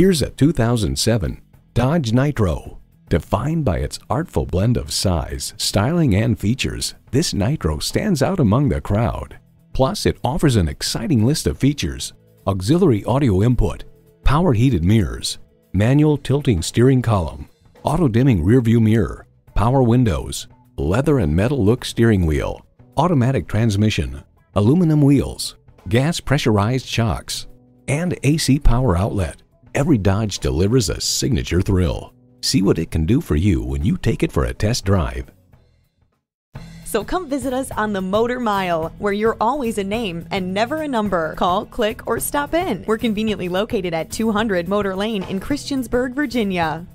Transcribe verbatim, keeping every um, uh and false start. Here's a two thousand seven Dodge Nitro. Defined by its artful blend of size, styling, and features, this Nitro stands out among the crowd. Plus, it offers an exciting list of features: auxiliary audio input, power heated mirrors, manual tilting steering column, auto-dimming rearview mirror, power windows, leather and metal-look steering wheel, automatic transmission, aluminum wheels, gas pressurized shocks, and A C power outlet. Every Dodge delivers a signature thrill. See what it can do for you when you take it for a test drive. So come visit us on the Motor Mile, where you're always a name and never a number. Call, click, or stop in. We're conveniently located at two hundred Motor Lane in Christiansburg, Virginia.